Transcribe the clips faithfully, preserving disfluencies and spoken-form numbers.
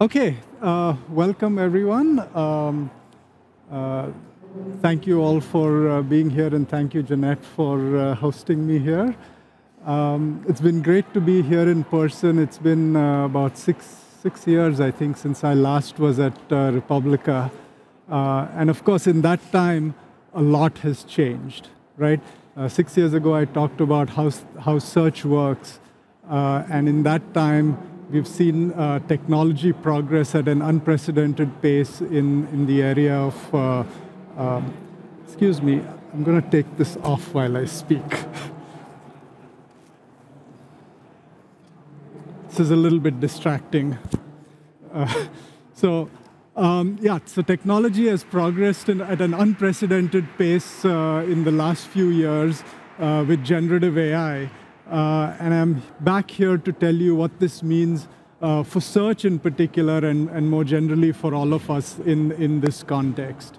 Okay, uh, welcome everyone. Um, uh, thank you all for uh, being here, and thank you, Jeanette, for uh, hosting me here. Um, it's been great to be here in person. It's been uh, about six, six years, I think, since I last was at uh, re:publica. Uh, and of course, in that time, a lot has changed, right? Uh, six years ago, I talked about how, how search works. Uh, and in that time, we've seen uh, technology progress at an unprecedented pace in, in the area of, uh, uh, excuse me, I'm going to take this off while I speak. This is a little bit distracting. Uh, so, um, yeah, so technology has progressed in, at an unprecedented pace uh, in the last few years uh, with generative A I. Uh, and I'm back here to tell you what this means uh, for search in particular, and, and more generally for all of us in, in this context.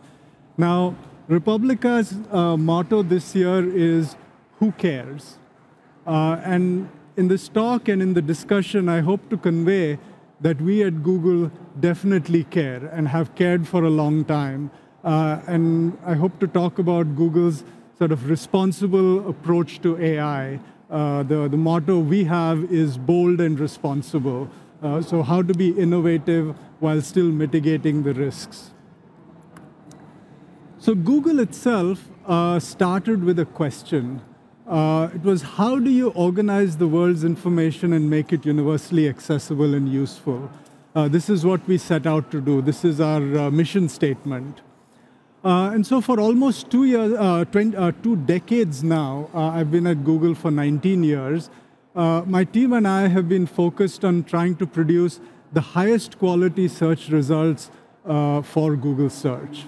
Now, re:publica's uh, motto this year is, who cares? Uh, and in this talk and in the discussion, I hope to convey that we at Google definitely care and have cared for a long time. Uh, and I hope to talk about Google's sort of responsible approach to A I. Uh, the, the motto we have is bold and responsible. Uh, so how to be innovative while still mitigating the risks. So Google itself uh, started with a question. Uh, it was, how do you organize the world's information and make it universally accessible and useful? Uh, this is what we set out to do. This is our uh, mission statement. Uh, and so for almost two, years, uh, twenty, uh, two decades now, uh, I've been at Google for nineteen years. Uh, my team and I have been focused on trying to produce the highest quality search results uh, for Google Search.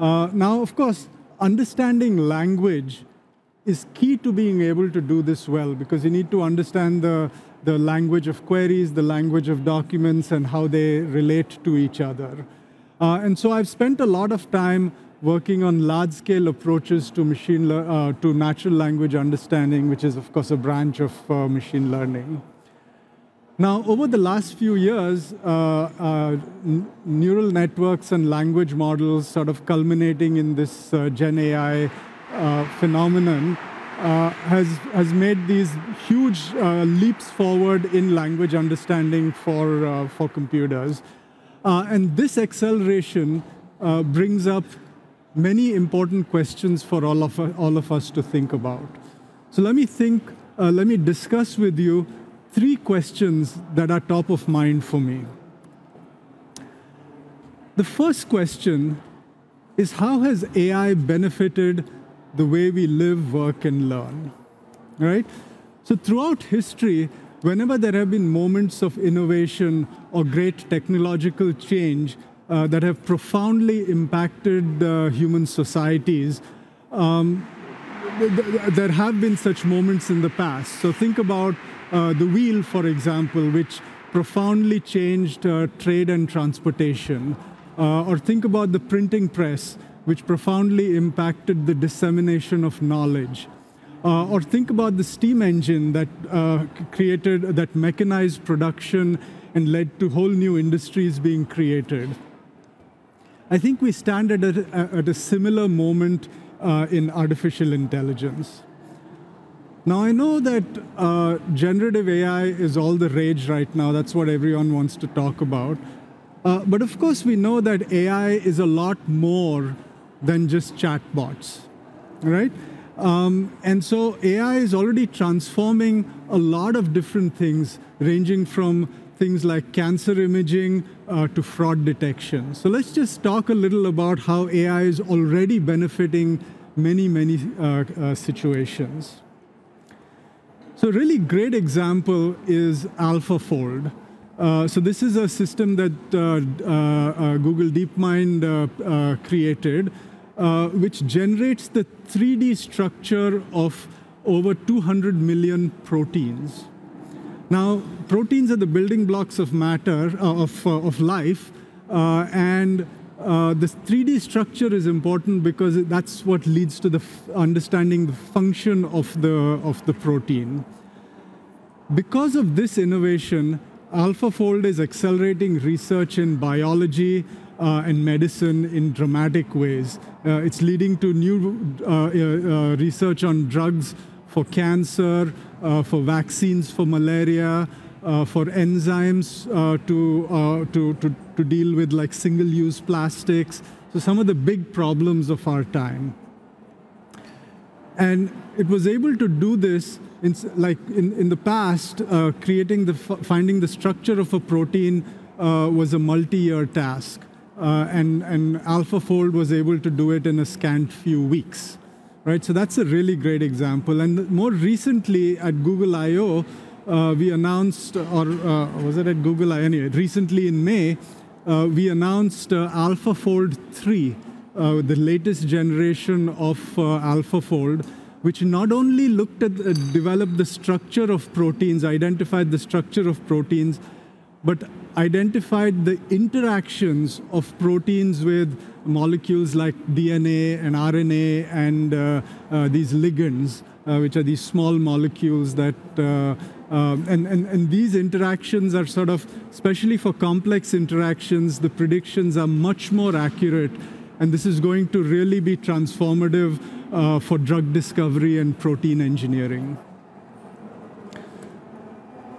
Uh, now, of course, understanding language is key to being able to do this well, because you need to understand the, the language of queries, the language of documents, and how they relate to each other. Uh, and so I've spent a lot of time working on large-scale approaches to machine le uh, to natural language understanding, which is, of course, a branch of uh, machine learning. Now, over the last few years, uh, uh, neural networks and language models sort of culminating in this uh, Gen A I uh, phenomenon uh, has, has made these huge uh, leaps forward in language understanding for, uh, for computers. Uh, and this acceleration uh, brings up many important questions for all of, uh, all of us to think about. So let me think, uh, let me discuss with you three questions that are top of mind for me. The first question is, how has A I benefited the way we live, work, and learn? Right? So throughout history, whenever there have been moments of innovation or great technological change uh, that have profoundly impacted uh, human societies, um, th th there have been such moments in the past. So think about uh, the wheel, for example, which profoundly changed uh, trade and transportation. Uh, or think about the printing press, which profoundly impacted the dissemination of knowledge. Uh, or think about the steam engine that uh, created, that mechanized production and led to whole new industries being created. I think we stand at a, at a similar moment uh, in artificial intelligence. Now, I know that uh, generative A I is all the rage right now. That's what everyone wants to talk about. Uh, but of course, we know that A I is a lot more than just chatbots, right? Um, and so A I is already transforming a lot of different things, ranging from things like cancer imaging uh, to fraud detection. So let's just talk a little about how A I is already benefiting many, many uh, uh, situations. So a really great example is AlphaFold. Uh, so this is a system that uh, uh, uh, Google DeepMind uh, uh, created, Uh, which generates the three D structure of over two hundred million proteins. Now, proteins are the building blocks of matter, uh, of, uh, of life, uh, and Uh, this three D structure is important because that's what leads to the f understanding the function of the, of the protein. Because of this innovation, AlphaFold is accelerating research in biology uh, and medicine in dramatic ways. Uh, it's leading to new uh, uh, research on drugs for cancer, uh, for vaccines for malaria, uh, for enzymes uh, to, uh, to, to, to deal with like single-use plastics. So some of the big problems of our time. And it was able to do this in, like in, in the past, uh, creating the finding the structure of a protein uh, was a multi-year task, uh, and, and AlphaFold was able to do it in a scant few weeks, right? So that's a really great example. And more recently at Google I O, uh, we announced, or uh, was it at Google I O? Anyway, recently in May, uh, we announced uh, AlphaFold three, Uh, the latest generation of uh, AlphaFold, which not only looked at, uh, developed the structure of proteins, identified the structure of proteins, but identified the interactions of proteins with molecules like D N A and R N A and uh, uh, these ligands, uh, which are these small molecules that, uh, uh, and, and, and these interactions are sort of, especially for complex interactions, the predictions are much more accurate. And this is going to really be transformative uh, for drug discovery and protein engineering.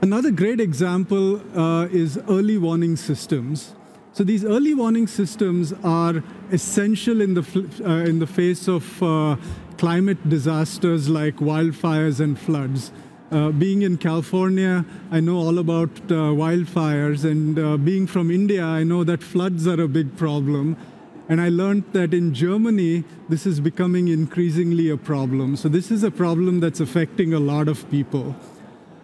Another great example uh, is early warning systems. So these early warning systems are essential in the, uh, in the face of uh, climate disasters like wildfires and floods. Uh, being in California, I know all about uh, wildfires. And uh, being from India, I know that floods are a big problem. And I learned that in Germany, this is becoming increasingly a problem. So this is a problem that's affecting a lot of people.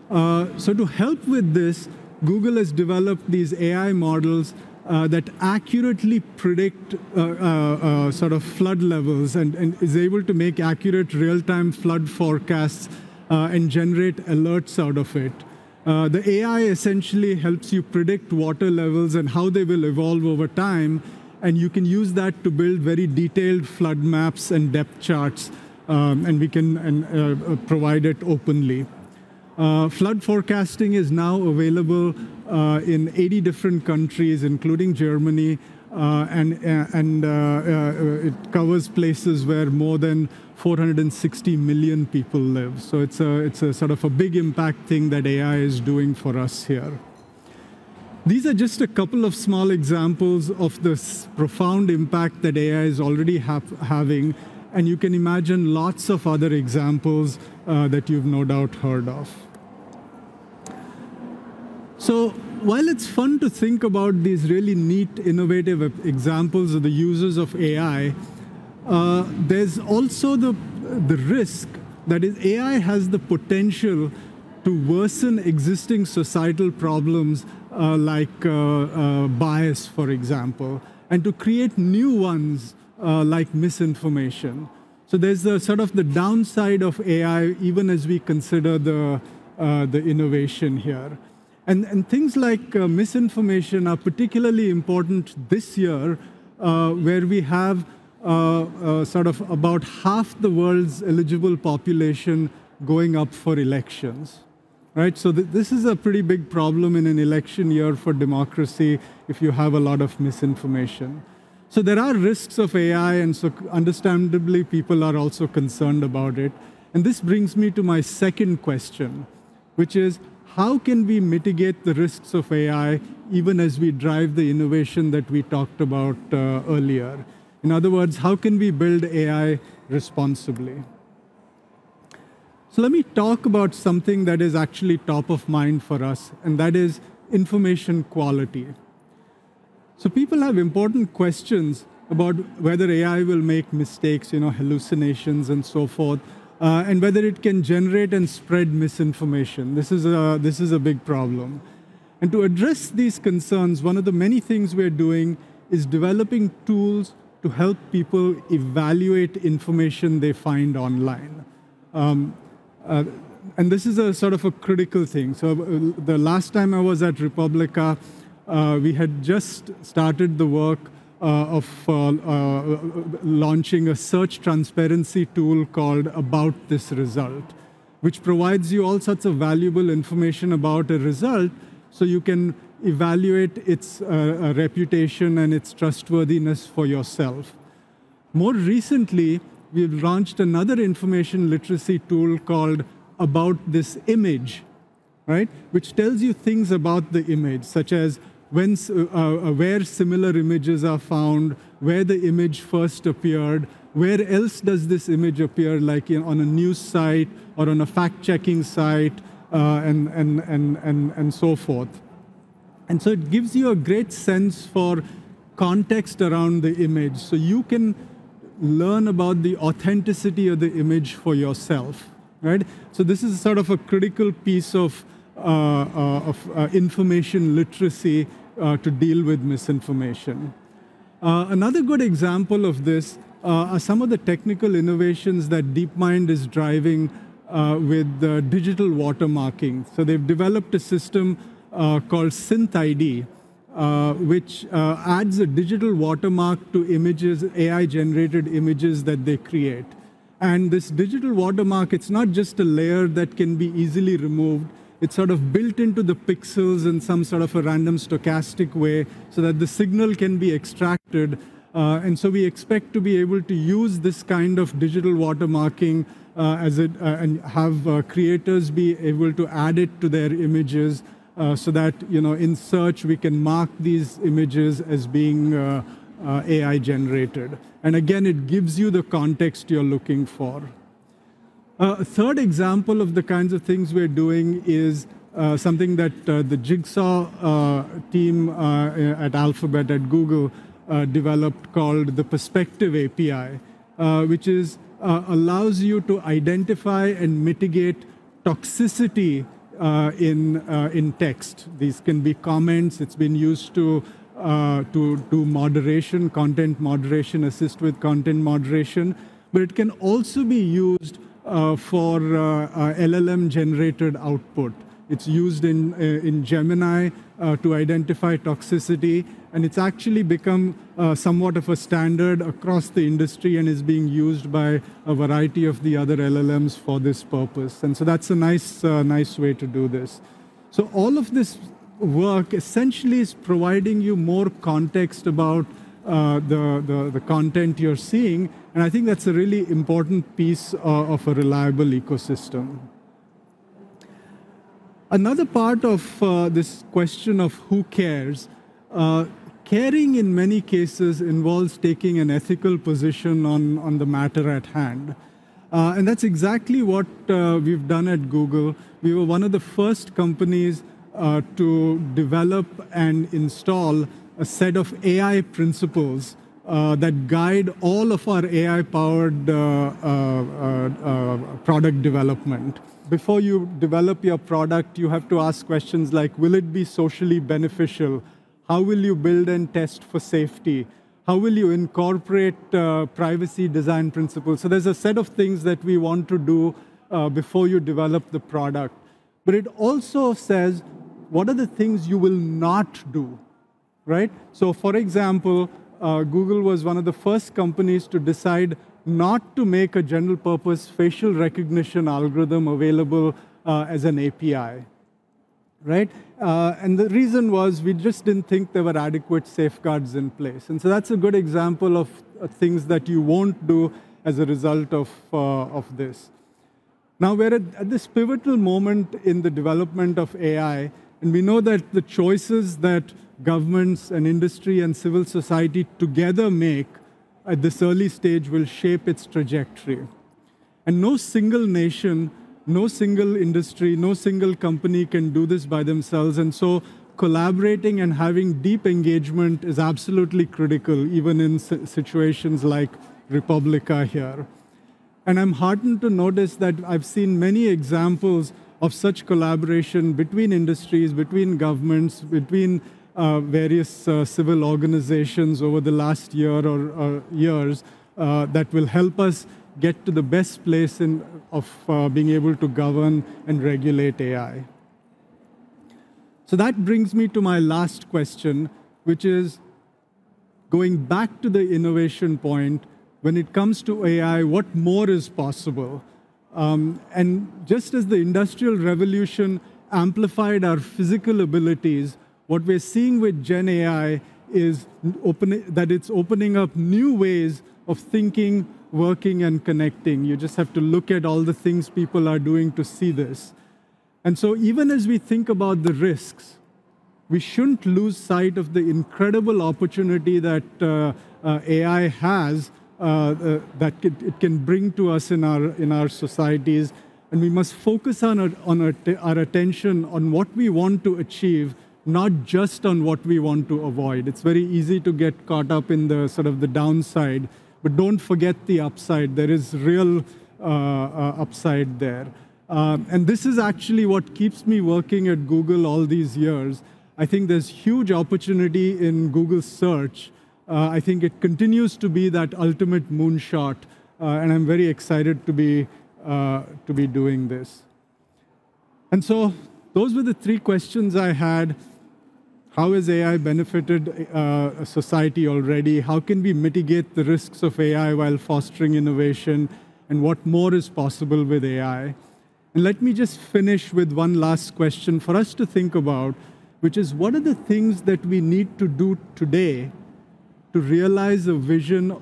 Uh, so to help with this, Google has developed these A I models uh, that accurately predict uh, uh, uh, sort of flood levels and, and is able to make accurate real-time flood forecasts uh, and generate alerts out of it. Uh, the A I essentially helps you predict water levels and how they will evolve over time. And you can use that to build very detailed flood maps and depth charts, um, and we can and, uh, provide it openly. Uh, flood forecasting is now available uh, in eighty different countries, including Germany, uh, and, and uh, uh, it covers places where more than four hundred sixty million people live. So it's a, it's a sort of a big impact thing that A I is doing for us here. These are just a couple of small examples of this profound impact that A I is already ha having, and you can imagine lots of other examples uh, that you've no doubt heard of. So while it's fun to think about these really neat, innovative examples of the uses of A I, uh, there's also the, the risk that is A I has the potential to worsen existing societal problems Uh, like uh, uh, bias, for example, and to create new ones uh, like misinformation. So there's the sort of the downside of A I, even as we consider the, uh, the innovation here. And, and things like uh, misinformation are particularly important this year, uh, where we have uh, uh, sort of about half the world's eligible population going up for elections. Right, so th this is a pretty big problem in an election year for democracy if you have a lot of misinformation. So there are risks of A I, and so understandably people are also concerned about it. And this brings me to my second question, which is how can we mitigate the risks of A I even as we drive the innovation that we talked about uh, earlier? In other words, how can we build A I responsibly? So let me talk about something that is actually top of mind for us, and that is information quality. So people have important questions about whether A I will make mistakes, you know, hallucinations and so forth, uh, and whether it can generate and spread misinformation. This is, a, this is a big problem. And to address these concerns, one of the many things we're doing is developing tools to help people evaluate information they find online. Um, Uh, and this is a sort of a critical thing. So uh, the last time I was at re:publica, uh, we had just started the work uh, of uh, uh, launching a search transparency tool called About This Result, which provides you all sorts of valuable information about a result so you can evaluate its uh, reputation and its trustworthiness for yourself. More recently, we've launched another information literacy tool called About This Image, right? Which tells you things about the image, such as when, uh, where similar images are found, where the image first appeared, where else does this image appear, like in, on a news site or on a fact-checking site, uh, and, and, and, and, and so forth. And so it gives you a great sense for context around the image, so you can learn about the authenticity of the image for yourself, right? So this is sort of a critical piece of, uh, uh, of uh, information literacy uh, to deal with misinformation. Uh, another good example of this uh, are some of the technical innovations that DeepMind is driving uh, with uh, digital watermarking. So they've developed a system Uh, called SynthID, uh, which uh, adds a digital watermark to images, A I-generated images that they create. And this digital watermark, it's not just a layer that can be easily removed. It's sort of built into the pixels in some sort of a random stochastic way so that the signal can be extracted. Uh, and so we expect to be able to use this kind of digital watermarking uh, as it, uh, and have uh, creators be able to add it to their images. Uh, so that, you know, in search, we can mark these images as being uh, uh, A I generated. And again, it gives you the context you're looking for. Uh, a third example of the kinds of things we're doing is uh, something that uh, the Jigsaw uh, team uh, at Alphabet, at Google, uh, developed called the Perspective A P I, uh, which is, uh, allows you to identify and mitigate toxicity Uh, in uh, in text. These can be comments. It's been used to uh, to do moderation, content moderation, assist with content moderation. But it can also be used uh, for uh, uh, L L M generated output. It's used in uh, in Gemini uh, to identify toxicity, and it's actually become uh, somewhat of a standard across the industry and is being used by a variety of the other L L Ms for this purpose. And so that's a nice, uh, nice way to do this. So all of this work essentially is providing you more context about uh, the, the, the content you're seeing. And I think that's a really important piece uh, of a reliable ecosystem. Another part of uh, this question of who cares, uh, caring in many cases involves taking an ethical position on, on the matter at hand. Uh, and that's exactly what uh, we've done at Google. We were one of the first companies uh, to develop and install a set of A I principles uh, that guide all of our A I-powered uh, uh, uh, uh, product development. Before you develop your product, you have to ask questions like, will it be socially beneficial? How will you build and test for safety? How will you incorporate uh, privacy design principles? So there's a set of things that we want to do uh, before you develop the product. But it also says, what are the things you will not do, right? So for example, uh, Google was one of the first companies to decide not to make a general purpose facial recognition algorithm available uh, as an A P I, right? Uh, and the reason was we just didn't think there were adequate safeguards in place. And so that's a good example of uh, things that you won't do as a result of, uh, of this. Now we're at, at this pivotal moment in the development of A I, and we know that the choices that governments and industry and civil society together make at this early stage will shape its trajectory. And no single nation, no single industry, no single company can do this by themselves. And so collaborating and having deep engagement is absolutely critical, even in situations like re:publica here. And I'm heartened to notice that I've seen many examples of such collaboration between industries, between governments, between Uh, various uh, civil organizations over the last year or, or years uh, that will help us get to the best place in, of uh, being able to govern and regulate A I. So that brings me to my last question, which is, going back to the innovation point, when it comes to A I, what more is possible? Um, and just as the Industrial Revolution amplified our physical abilities, what we're seeing with Gen A I is open, that it's opening up new ways of thinking, working, and connecting. You just have to look at all the things people are doing to see this. And so even as we think about the risks, we shouldn't lose sight of the incredible opportunity that uh, uh, A I has, uh, uh, that it, it can bring to us in our, in our societies. And we must focus on, our, on our, our attention on what we want to achieve, not just on what we want to avoid. It's very easy to get caught up in the sort of the downside, but don't forget the upside. There is real uh, uh, upside there. Um, and this is actually what keeps me working at Google all these years. I think there's huge opportunity in Google search. Uh, I think it continues to be that ultimate moonshot, uh, and I'm very excited to be, uh, to be doing this. And so those were the three questions I had. How has A I benefited uh, society already? How can we mitigate the risks of A I while fostering innovation? And what more is possible with A I? And let me just finish with one last question for us to think about, which is, what are the things that we need to do today to realize a vision uh,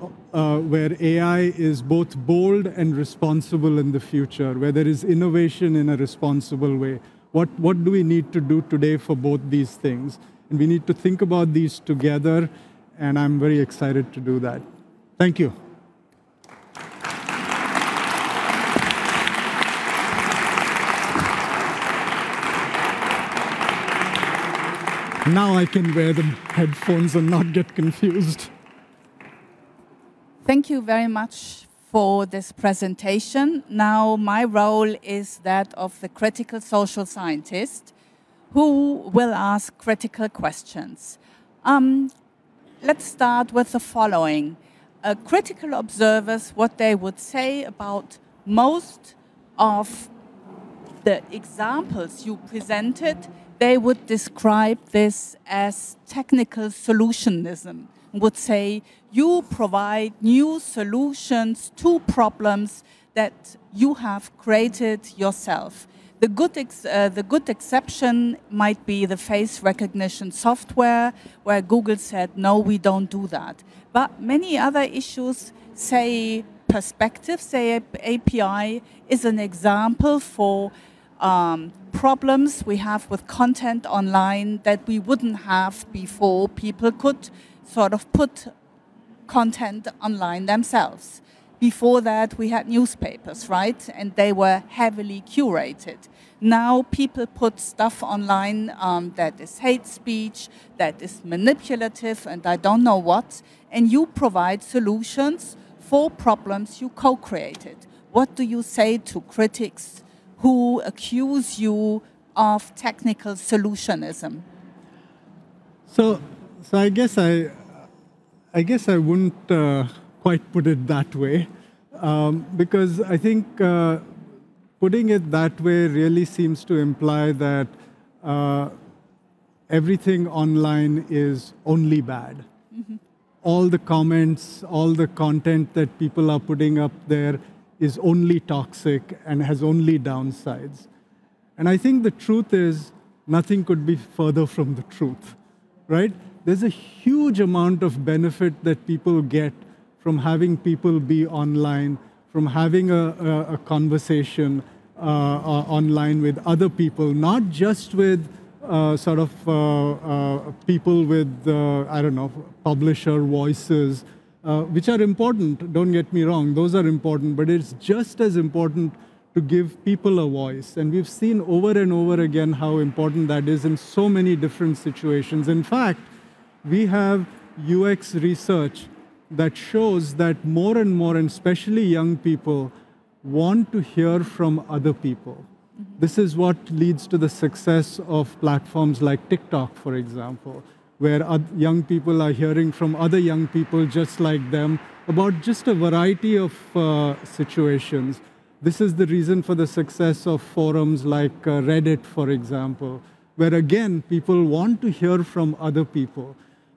where A I is both bold and responsible in the future, where there is innovation in a responsible way? What, what do we need to do today for both these things? And we need to think about these together, and I'm very excited to do that. Thank you. Now I can wear the headphones and not get confused. Thank you very much for this presentation. Now my role is that of the critical social scientist who will ask critical questions. Um, let's start with the following. Uh, critical observers, what they would say about most of the examples you presented, they would describe this as technical solutionism, would say you provide new solutions to problems that you have created yourself. The good, ex uh, the good exception might be the face recognition software, where Google said, no, we don't do that. But many other issues, say Perspective, say A P I, is an example for Um, problems we have with content online that we wouldn't have before people could sort of put content online themselves. Before that, we had newspapers, right? And they were heavily curated. Now people put stuff online um, that is hate speech, that is manipulative, and I don't know what. And you provide solutions for problems you co-created. What do you say to critics who accuse you of technical solutionism? So, so I guess I, I guess I wouldn't uh, quite put it that way, um, because I think uh, putting it that way really seems to imply that uh, everything online is only bad. Mm-hmm. All the comments, all the content that people are putting up there is only toxic and has only downsides. And I think the truth is, nothing could be further from the truth, right? There's a huge amount of benefit that people get from having people be online, from having a, a, a conversation uh, uh, online with other people, not just with uh, sort of uh, uh, people with, uh, I don't know, publisher voices, Uh, which are important, don't get me wrong, those are important, but it's just as important to give people a voice. And we've seen over and over again how important that is in so many different situations. In fact, we have U X research that shows that more and more, and especially young people, want to hear from other people. Mm-hmm. This is what leads to the success of platforms like TikTok, for example, where young people are hearing from other young people just like them about just a variety of uh, situations. This is the reason for the success of forums like uh, Reddit, for example, where again, people want to hear from other people.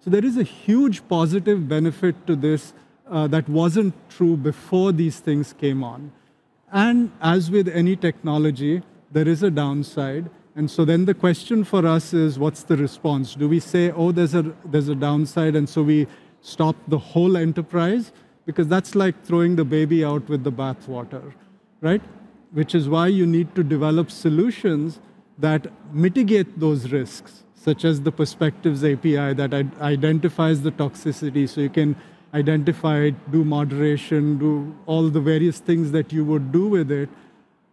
So there is a huge positive benefit to this uh, that wasn't true before these things came on. And as with any technology, there is a downside. And so then the question for us is, what's the response? Do we say, oh, there's a, there's a downside, and so we stop the whole enterprise? Because that's like throwing the baby out with the bathwater, right? Which is why you need to develop solutions that mitigate those risks, such as the Perspectives A P I that identifies the toxicity. So you can identify it, do moderation, do all the various things that you would do with it,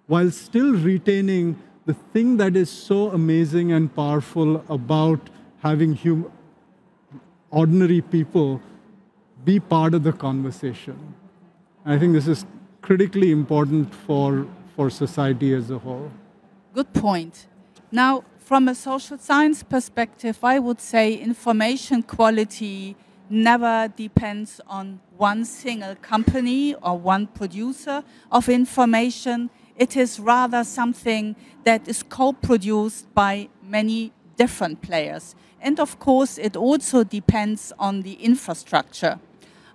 while still retaining the thing that is so amazing and powerful about having hum ordinary people be part of the conversation. And I think this is critically important for, for society as a whole. Good point. Now, from a social science perspective, I would say information quality never depends on one single company or one producer of information. It is rather something that is co-produced by many different players. And of course, it also depends on the infrastructure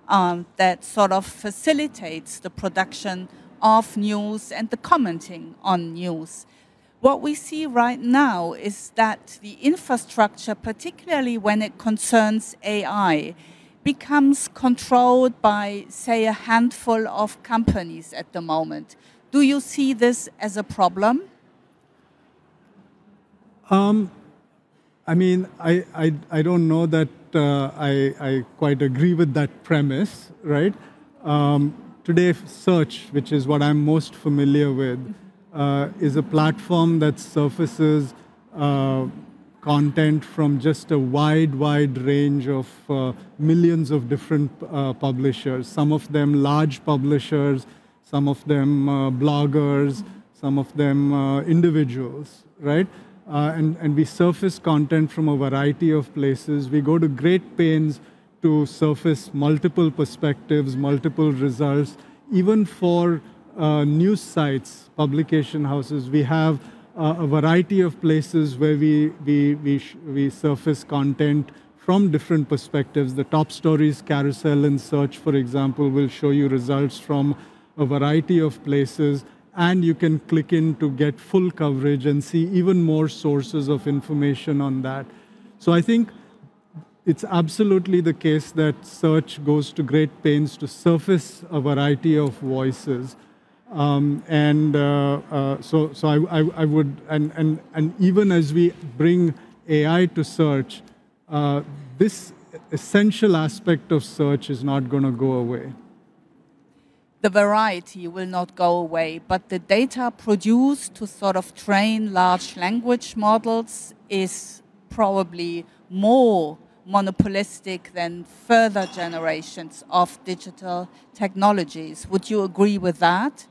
um, that sort of facilitates the production of news and the commenting on news. What we see right now is that the infrastructure, particularly when it concerns A I, becomes controlled by, say, a handful of companies at the moment. Do you see this as a problem? Um, I mean, I, I, I don't know that uh, I, I quite agree with that premise, right? Um, today, search, which is what I'm most familiar with, mm-hmm. Uh, is a platform that surfaces uh, content from just a wide, wide range of uh, millions of different uh, publishers. Some of them large publishers, some of them uh, bloggers, some of them uh, individuals, right? Uh, and, and we surface content from a variety of places. We go to great pains to surface multiple perspectives, multiple results, even for Uh, news sites, publication houses. We have uh, a variety of places where we, we, we, sh we surface content from different perspectives. The top stories carousel in search, for example, will show you results from a variety of places, and you can click in to get full coverage and see even more sources of information on that. So I think it's absolutely the case that search goes to great pains to surface a variety of voices. Um, and uh, uh, so, so I, I, I would, and, and, and even as we bring A I to search, uh, this essential aspect of search is not going to go away. The variety will not go away, but the data produced to sort of train large language models is probably more monopolistic than further generations of digital technologies. Would you agree with that?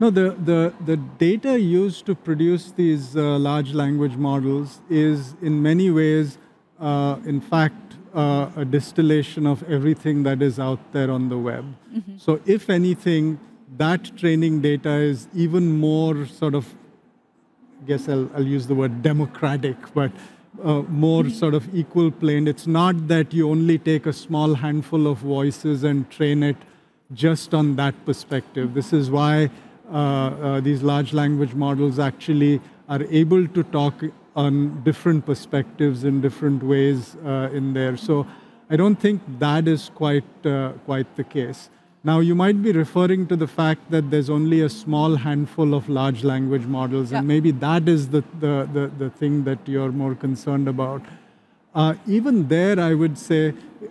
No, the, the, the data used to produce these uh, large language models is in many ways, uh, in fact, uh, a distillation of everything that is out there on the web. Mm-hmm. So if anything, that training data is even more sort of, I guess I'll, I'll use the word democratic, but uh, more sort of equal plane. It's not that you only take a small handful of voices and train it just on that perspective. This is why Uh, uh, these large language models actually are able to talk on different perspectives in different ways uh, in there. So I don't think that is quite, uh, quite the case. Now, you might be referring to the fact that there's only a small handful of large language models, yeah. And maybe that is the, the, the, the thing that you're more concerned about. Uh, even there, I would say,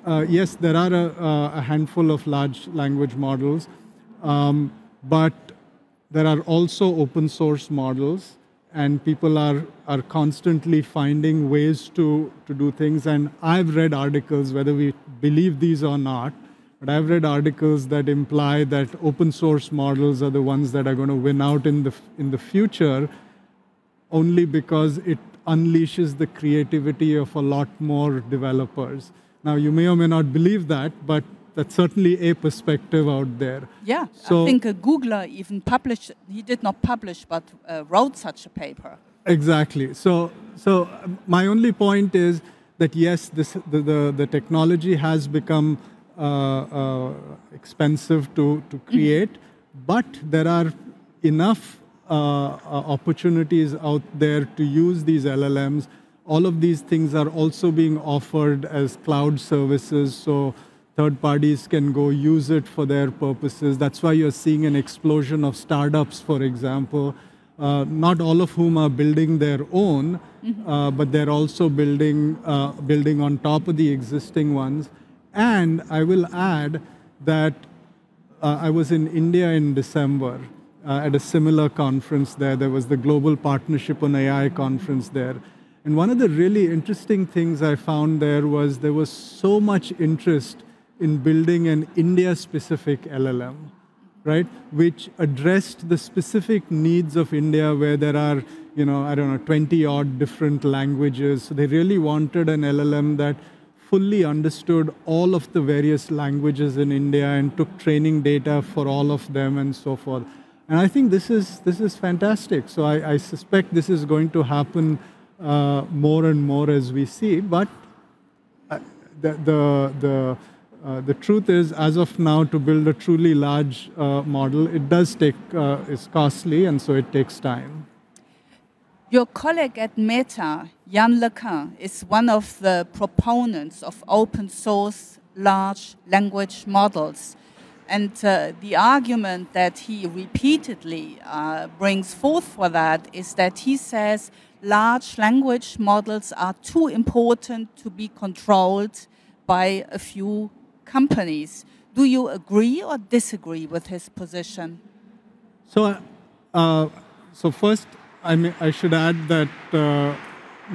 uh, yes, there are a, a handful of large language models, um, but there are also open source models, and people are, are constantly finding ways to, to do things. And I've read articles, whether we believe these or not, but I've read articles that imply that open source models are the ones that are going to win out in the, in the future, only because it unleashes the creativity of a lot more developers. Now, you may or may not believe that, but that's certainly a perspective out there. Yeah, so I think a Googler even published, he did not publish, but uh, wrote such a paper. Exactly. So, so my only point is that yes, this, the, the, the technology has become uh, uh, expensive to, to create, mm-hmm. but there are enough uh, uh, opportunities out there to use these L L Ms. All of these things are also being offered as cloud services, so third parties can go use it for their purposes. That's why you're seeing an explosion of startups, for example, uh, not all of whom are building their own, mm-hmm. uh, but they're also building, uh, building on top of the existing ones. And I will add that uh, I was in India in December uh, at a similar conference there. There was the Global Partnership on A I conference there. And one of the really interesting things I found there was there was so much interest in building an India-specific L L M, right? Which addressed the specific needs of India, where there are, you know, I don't know, twenty odd different languages. So they really wanted an L L M that fully understood all of the various languages in India and took training data for all of them and so forth. And I think this is, this is fantastic. So I, I suspect this is going to happen uh, more and more as we see, but the, the, the Uh, the truth is, as of now, to build a truly large uh, model, it does take, uh, it's costly, and so it takes time. Your colleague at Meta, Yann LeCun, is one of the proponents of open source large language models. And uh, the argument that he repeatedly uh, brings forth for that is that he says large language models are too important to be controlled by a few companies. Do you agree or disagree with his position? So, uh, so first, I, may, I should add that uh,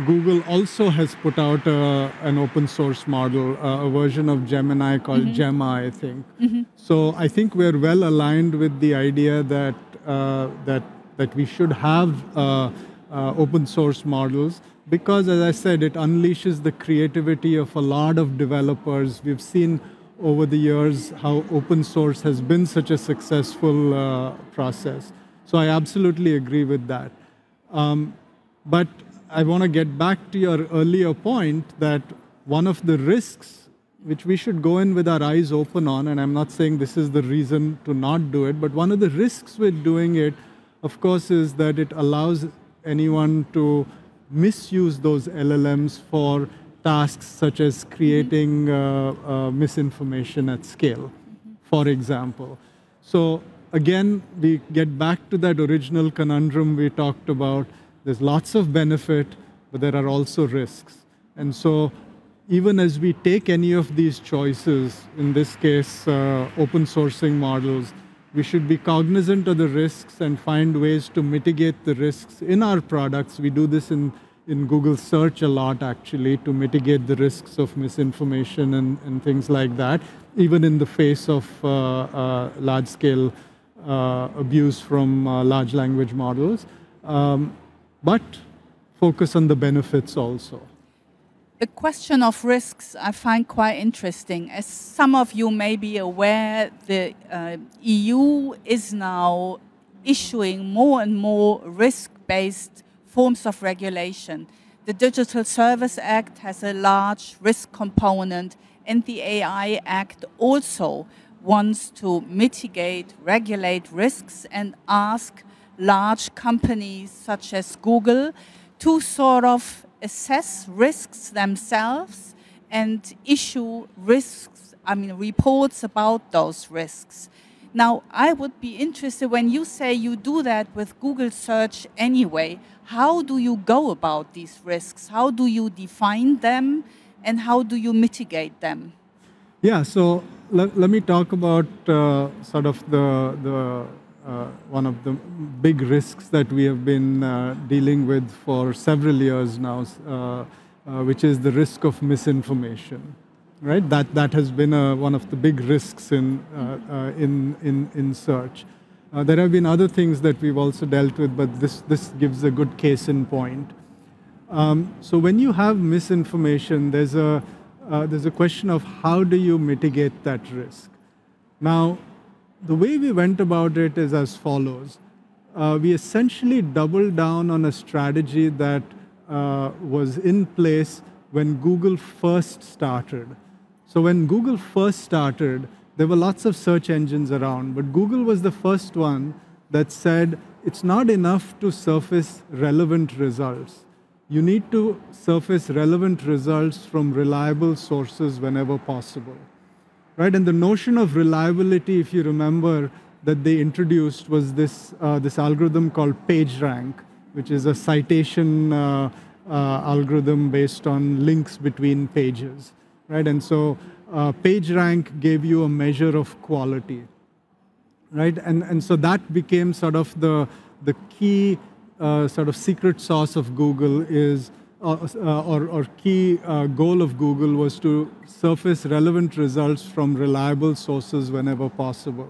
Google also has put out uh, an open source model, uh, a version of Gemini called mm-hmm. Gemma, I think. Mm-hmm. So I think we're well aligned with the idea that uh, that that we should have uh, uh, open source models. Because, as I said, it unleashes the creativity of a lot of developers. We've seen over the years how open source has been such a successful uh, process. So I absolutely agree with that. Um, but I want to get back to your earlier point that one of the risks, which we should go in with our eyes open on, and I'm not saying this is the reason to not do it, but one of the risks with doing it, of course, is that it allows anyone to misuse those L L Ms for tasks such as creating uh, uh, misinformation at scale, for example. So again, we get back to that original conundrum we talked about. There's lots of benefit, but there are also risks. And so even as we take any of these choices, in this case, uh, open sourcing models, we should be cognizant of the risks and find ways to mitigate the risks in our products. We do this in, in Google Search a lot, actually, to mitigate the risks of misinformation and, and things like that, even in the face of uh, uh, large-scale uh, abuse from uh, large language models. Um, but focus on the benefits also. The question of risks I find quite interesting. As some of you may be aware, the uh, E U is now issuing more and more risk-based forms of regulation. The Digital Services Act has a large risk component, and the A I Act also wants to mitigate, regulate risks, and ask large companies such as Google to sort of assess risks themselves and issue risks, I mean, reports about those risks. Now, I would be interested, when you say you do that with Google Search anyway, how do you go about these risks? How do you define them, and how do you mitigate them? Yeah, so let, let me talk about uh, sort of the, the Uh, one of the big risks that we have been uh, dealing with for several years now, uh, uh, which is the risk of misinformation, right? That, that has been uh, one of the big risks in, uh, uh, in, in, in search. Uh, there have been other things that we've also dealt with, but this, this gives a good case in point. Um, so when you have misinformation, there's a, uh, there's a question of how do you mitigate that risk? Now, the way we went about it is as follows. Uh, we essentially doubled down on a strategy that uh, was in place when Google first started. So when Google first started, there were lots of search engines around, but Google was the first one that said, it's not enough to surface relevant results. You need to surface relevant results from reliable sources whenever possible, right? And the notion of reliability, if you remember, that they introduced was this, uh, this algorithm called PageRank, which is a citation uh, uh, algorithm based on links between pages, right? And so uh, PageRank gave you a measure of quality, right? And, and so that became sort of the, the key uh, sort of secret sauce of Google is, uh, uh, or, or key uh, goal of Google was to surface relevant results from reliable sources whenever possible.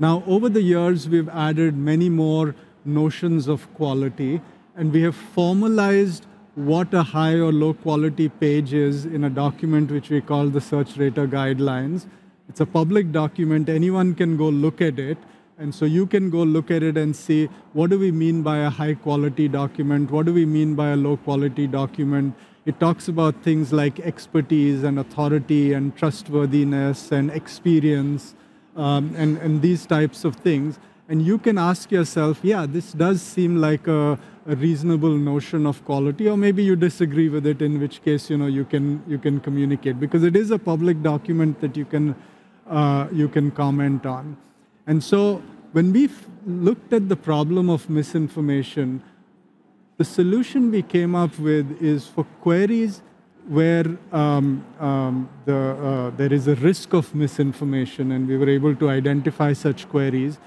Now, over the years, we've added many more notions of quality, and we have formalized what a high or low quality page is in a document which we call the Search Rater Guidelines. It's a public document. Anyone can go look at it. And so you can go look at it and see, what do we mean by a high quality document? What do we mean by a low quality document? It talks about things like expertise and authority and trustworthiness and experience. Um, and, and these types of things. And you can ask yourself, yeah, this does seem like a, a reasonable notion of quality, or maybe you disagree with it, in which case, you know, you can, you can communicate, because it is a public document that you can, uh, you can comment on. And so when we looked at the problem of misinformation, the solution we came up with is for queries where um, um, the, uh, there is a risk of misinformation, and we were able to identify such queries,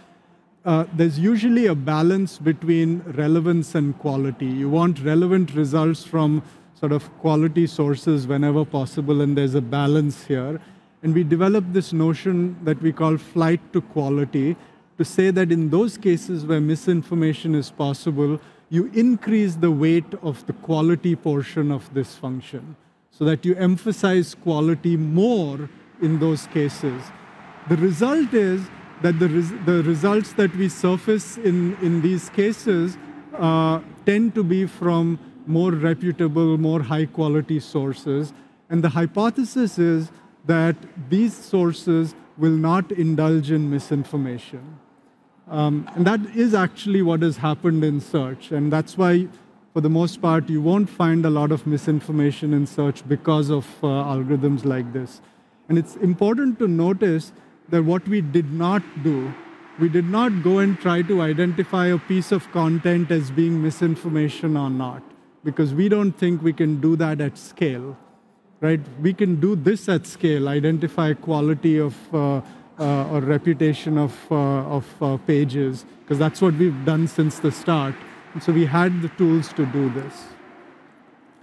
uh, there's usually a balance between relevance and quality. You want relevant results from sort of quality sources whenever possible, and there's a balance here. And we developed this notion that we call flight to quality to say that in those cases where misinformation is possible, you increase the weight of the quality portion of this function, so that you emphasize quality more in those cases. The result is that the, res the results that we surface in, in these cases uh, tend to be from more reputable, more high quality sources. And the hypothesis is that these sources will not indulge in misinformation. Um, and that is actually what has happened in search. And that's why, for the most part, you won't find a lot of misinformation in search because of uh, algorithms like this. And it's important to notice that what we did not do, we did not go and try to identify a piece of content as being misinformation or not, because we don't think we can do that at scale, right? We can do this at scale, identify quality of uh, uh, or reputation of, uh, of uh, pages, because that's what we've done since the start. And so we had the tools to do this.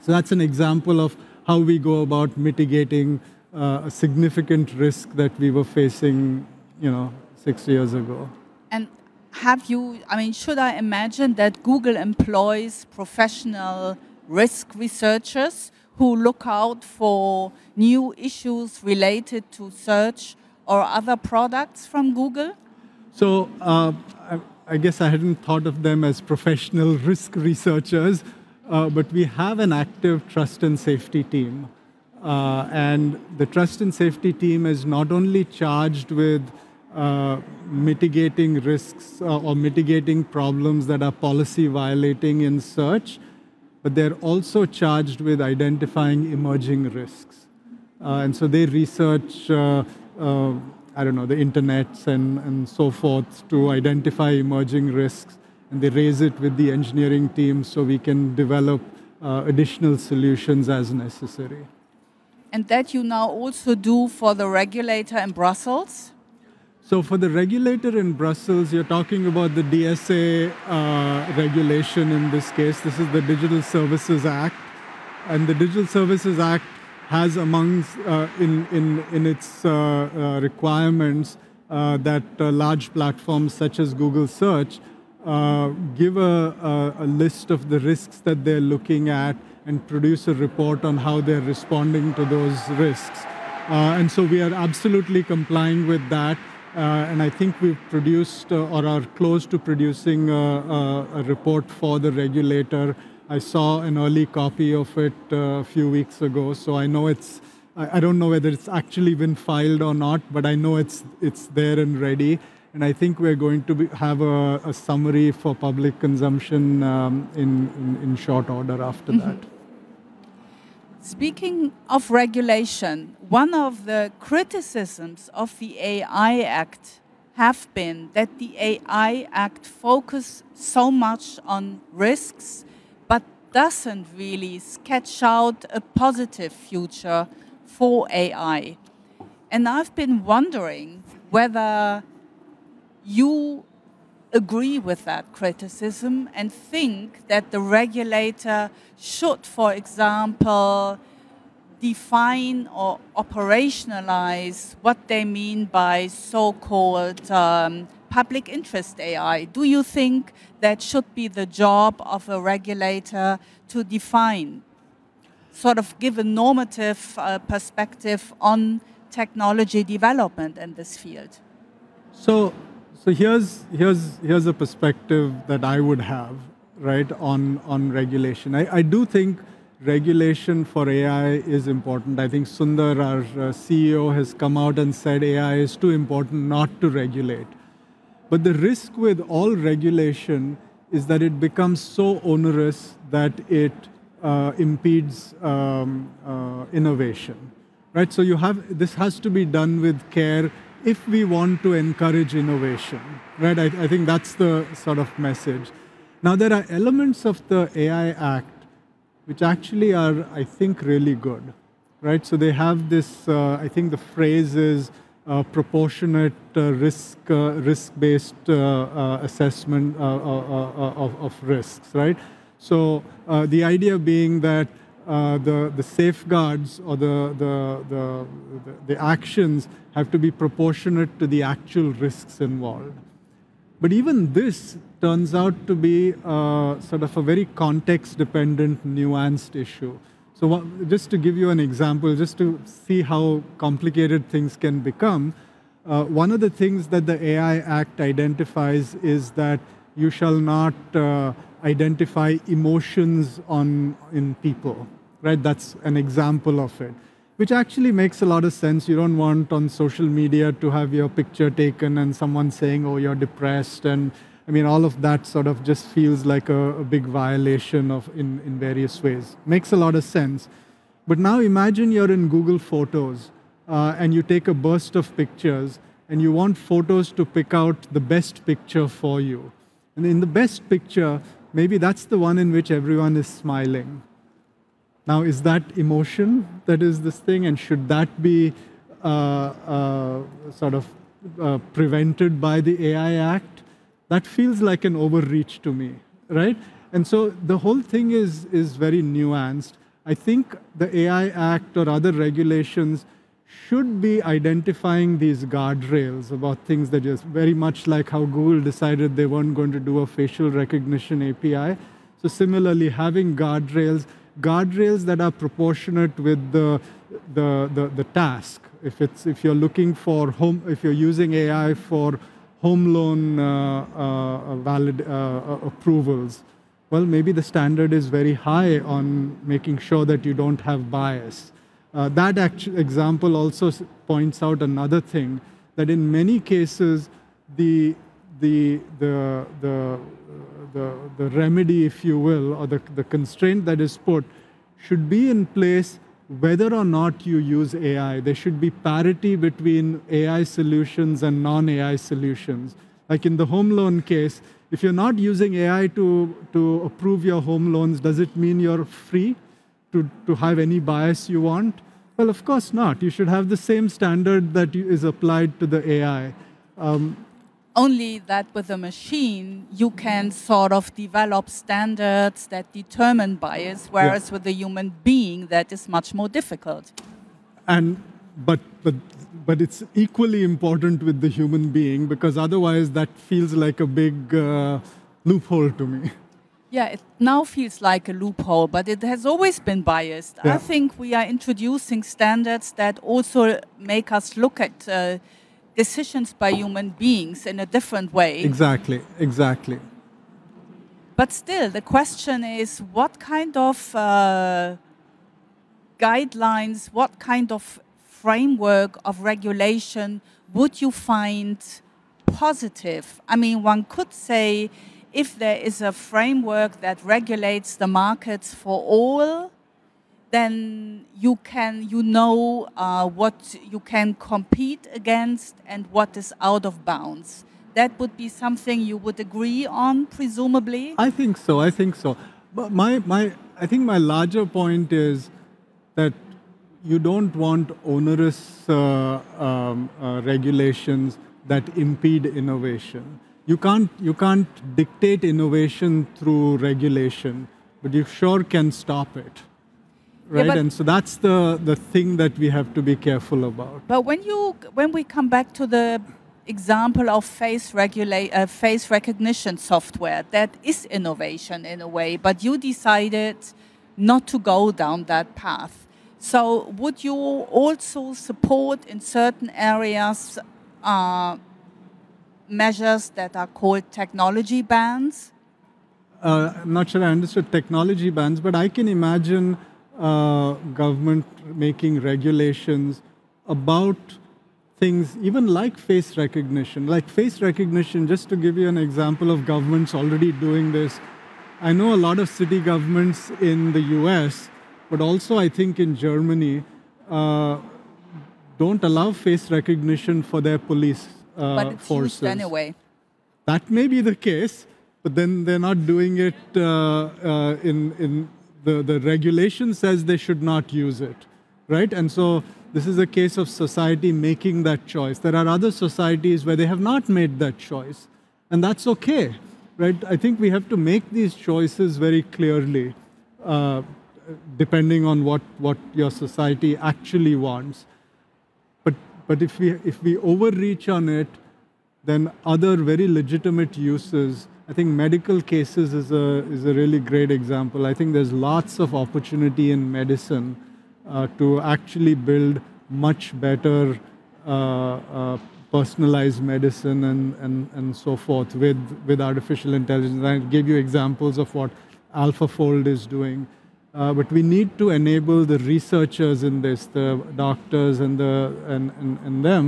So that's an example of how we go about mitigating uh, a significant risk that we were facing, you know, six years ago. And have you, I mean, should I imagine that Google employs professional risk researchers who look out for new issues related to search or other products from Google? So uh, I, I guess I hadn't thought of them as professional risk researchers, uh, but we have an active trust and safety team. Uh, and the trust and safety team is not only charged with uh, mitigating risks uh, or mitigating problems that are policy violating in search, but they're also charged with identifying emerging risks. Uh, and so they research uh, Uh, I don't know, the internets and, and so forth to identify emerging risks. And they raise it with the engineering team so we can develop uh, additional solutions as necessary. And that you now also do for the regulator in Brussels? So for the regulator in Brussels, you're talking about the D S A uh, regulation in this case. This is the Digital Services Act. And the Digital Services Act has amongst, uh, in, in, in its uh, uh, requirements, uh, that uh, large platforms such as Google Search uh, give a, a, a list of the risks that they're looking at and produce a report on how they're responding to those risks. Uh, and so we are absolutely complying with that. Uh, and I think we've produced uh, or are close to producing a, a, a report for the regulator I saw an early copy of it uh, a few weeks ago, so I know it's, I, I don't know whether it's actually been filed or not, but I know it's, it's there and ready. And I think we're going to be, have a, a summary for public consumption um, in, in, in short order after mm-hmm. that. Speaking of regulation, one of the criticisms of the A I Act have been that the A I Act focuses so much on risks, but doesn't really sketch out a positive future for A I. And I've been wondering whether you agree with that criticism and think that the regulator should, for example, define or operationalize what they mean by so-called um, public interest A I. Do you think that should be the job of a regulator to define, sort of give a normative uh, perspective on technology development in this field? So. So here's, here's, here's a perspective that I would have, right, on, on regulation. I, I do think regulation for A I is important. I think Sundar, our uh, C E O, has come out and said A I is too important not to regulate. But the risk with all regulation is that it becomes so onerous that it uh, impedes um, uh, innovation, right? So you have, this has to be done with care if we want to encourage innovation, right? I, I think that's the sort of message. Now, there are elements of the A I Act which actually are, I think, really good, right? So they have this, uh, I think the phrase is uh, proportionate uh, risk, uh, risk-based uh, uh, assessment uh, uh, uh, of, of risks, right? So uh, the idea being that Uh, the, the safeguards or the, the, the, the actions have to be proportionate to the actual risks involved. But even this turns out to be uh, sort of a very context-dependent, nuanced issue. So what, just to give you an example, just to see how complicated things can become, uh, one of the things that the A I Act identifies is that you shall not uh, identify emotions on, in people. Right, that's an example of it, which actually makes a lot of sense. You don't want on social media to have your picture taken and someone saying, oh, you're depressed. And I mean, all of that sort of just feels like a, a big violation of in, in various ways. Makes a lot of sense. But now imagine you're in Google Photos uh, and you take a burst of pictures and you want Photos to pick out the best picture for you. And in the best picture, maybe that's the one in which everyone is smiling. Now, is that emotion that is this thing? And should that be uh, uh, sort of uh, prevented by the A I Act? That feels like an overreach to me, right? And so the whole thing is, is very nuanced. I think the A I Act or other regulations should be identifying these guardrails about things that just very much like how Google decided they weren't going to do a facial recognition A P I. So similarly, having guardrails, guardrails that are proportionate with the, the, the, the task. If, it's, if you're looking for home, if you're using A I for home loan uh, uh, valid uh, approvals, well, maybe the standard is very high on making sure that you don't have bias. Uh, that actual example also points out another thing, that in many cases, the, the, the, the, the, the remedy, if you will, or the, the constraint that is put should be in place whether or not you use A I. There should be parity between A I solutions and non-A I solutions. Like in the home loan case, if you're not using A I to, to approve your home loans, does it mean you're free to, to have any bias you want? Well, of course not. You should have the same standard that you, is applied to the A I. Um, Only that with a machine, you can sort of develop standards that determine bias, whereas yeah. with a human being, that is much more difficult. And, but, but, but it's equally important with the human being, because otherwise that feels like a big uh, loophole to me. Yeah, it now feels like a loophole, but it has always been biased. Yeah. I think we are introducing standards that also make us look at uh, decisions by human beings in a different way. Exactly, exactly. But still, the question is, what kind of uh, guidelines, what kind of framework of regulation would you find positive? I mean, one could say, if there is a framework that regulates the markets for all, then you can, you know uh, what you can compete against and what is out of bounds. That would be something you would agree on, presumably? I think so, I think so. But my, my, I think my larger point is that you don't want onerous uh, um, uh, regulations that impede innovation. You can't, you can't dictate innovation through regulation, but you sure can stop it. Right, yeah, and so that's the, the thing that we have to be careful about. But when you when we come back to the example of face regulate uh, face recognition software, that is innovation in a way, but you decided not to go down that path. So would you also support in certain areas uh, measures that are called technology bans? Uh, I'm not sure I understood technology bans, but I can imagine Uh, government making regulations about things even like face recognition. Like face recognition, just to give you an example of governments already doing this, I know a lot of city governments in the U S, but also I think in Germany, uh, don't allow face recognition for their police uh, but it's forces. Used anyway. That may be the case, but then they're not doing it uh, uh, in... in The, the regulation says they should not use it, right? And so this is a case of society making that choice. There are other societies where they have not made that choice, and that's okay, right? I think we have to make these choices very clearly, uh, depending on what, what your society actually wants. But, but if we, if we overreach on it, then other very legitimate uses. I think medical cases is a, is a really great example. I think there's lots of opportunity in medicine uh, to actually build much better uh, uh, personalized medicine and, and, and so forth with, with artificial intelligence. I gave you examples of what AlphaFold is doing. Uh, but we need to enable the researchers in this, the doctors and, the, and, and, and them,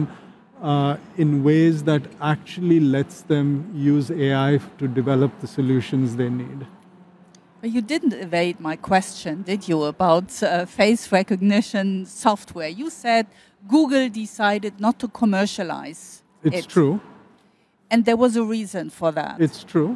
Uh, in ways that actually lets them use A I to develop the solutions they need. Well, you didn't evade my question, did you, about uh, face recognition software? You said Google decided not to commercialize it. It's true. And there was a reason for that. It's true.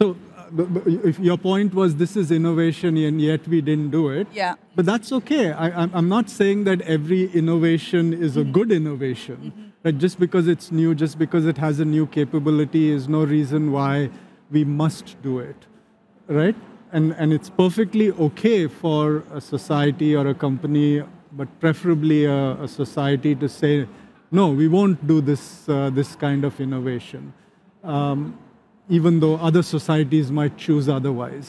So uh, but, but if your point was this is innovation and yet we didn't do it. Yeah. But that's okay. I, I'm not saying that every innovation is mm-hmm. a good innovation. Mm-hmm. Right? Just because it's new, just because it has a new capability is no reason why we must do it. Right? And, and it's perfectly okay for a society or a company, but preferably a, a society to say, no, we won't do this, uh, this kind of innovation. Um, even though other societies might choose otherwise.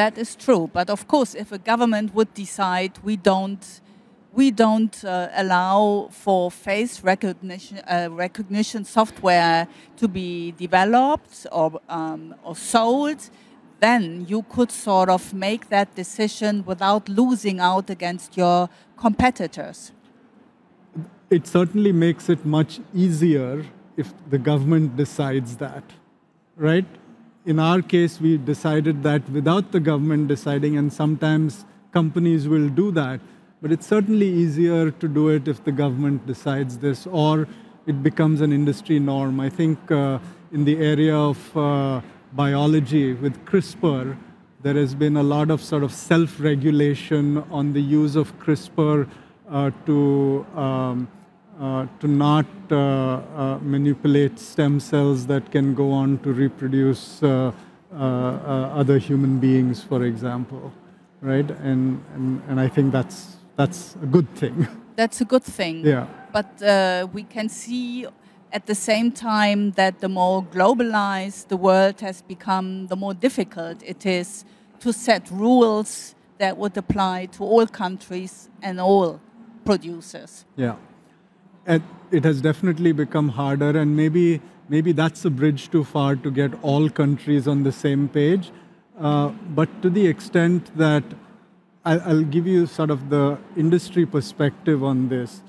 That is true, but of course, if a government would decide we don't, we don't uh, allow for face recognition, uh, recognition software to be developed or, um, or sold, then you could sort of make that decision without losing out against your competitors. It certainly makes it much easier if the government decides that. Right? In our case, we decided that without the government deciding, and sometimes companies will do that, but it's certainly easier to do it if the government decides this, or it becomes an industry norm. I think uh, in the area of uh, biology with CRISPR, there has been a lot of sort of self-regulation on the use of CRISPR uh, to um, Uh, to not uh, uh, manipulate stem cells that can go on to reproduce uh, uh, uh, other human beings, for example, right? And, and and I think that's that's a good thing. That's a good thing. Yeah. But uh, we can see at the same time that the more globalized the world has become, the more difficult it is to set rules that would apply to all countries and all producers. Yeah. it has definitely become harder, and maybe maybe that's a bridge too far to get all countries on the same page. Uh, but to the extent that I, I'll give you sort of the industry perspective on this,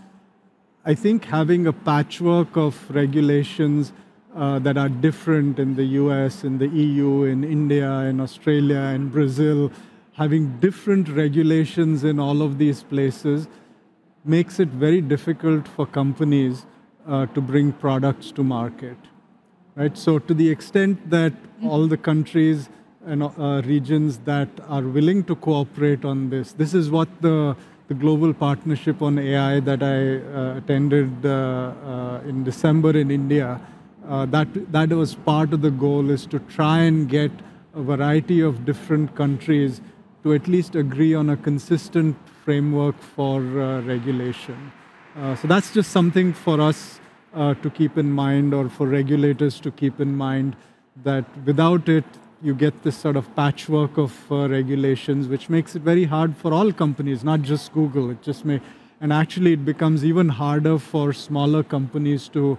I think having a patchwork of regulations uh, that are different in the U S, in the E U, in India, in Australia, in Brazil, having different regulations in all of these places makes it very difficult for companies uh, to bring products to market, right? So to the extent that all the countries and uh, regions that are willing to cooperate on this, this is what the, the Global Partnership on A I that I uh, attended uh, uh, in December in India, uh, that, that was part of the goal, is to try and get a variety of different countries to at least agree on a consistent framework for uh, regulation. Uh, so that's just something for us uh, to keep in mind, or for regulators to keep in mind, that without it, you get this sort of patchwork of uh, regulations, which makes it very hard for all companies, not just Google. It just may, and actually it becomes even harder for smaller companies to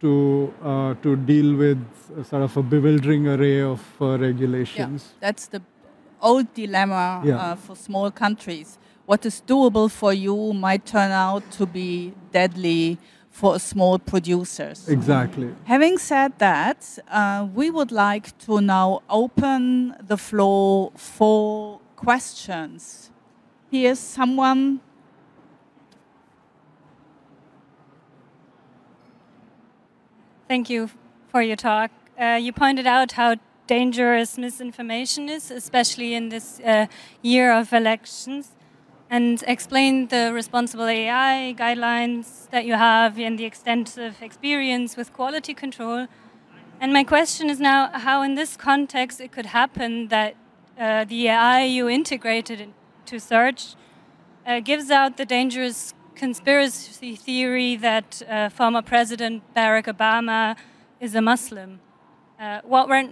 to uh, to deal with a sort of a bewildering array of uh, regulations. Yeah, that's the old dilemma, yeah. uh, for small countries. What is doable for you might turn out to be deadly for small producers. Exactly. Having said that, uh, we would like to now open the floor for questions. Here's someone. Thank you for your talk. Uh, you pointed out how dangerous misinformation is, especially in this uh, year of elections, and explain the responsible A I guidelines that you have and the extensive experience with quality control. And my question is now how in this context it could happen that uh, the A I you integrated into search uh, gives out the dangerous conspiracy theory that uh, former President Barack Obama is a Muslim. Uh, what went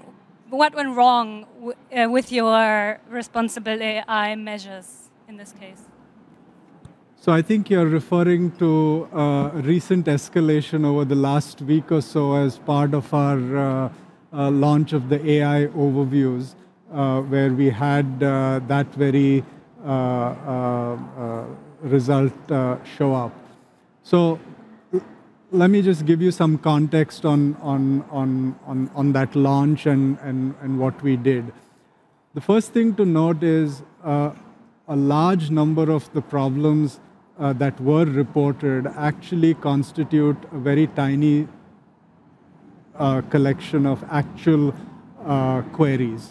What went wrong w uh, with your responsible A I measures in this case? So I think you're referring to uh, recent escalation over the last week or so as part of our uh, uh, launch of the A I overviews, uh, where we had uh, that very uh, uh, uh, result uh, show up. So let me just give you some context on, on, on, on, on that launch and, and, and what we did. The first thing to note is uh, a large number of the problems uh, that were reported actually constitute a very tiny uh, collection of actual uh, queries.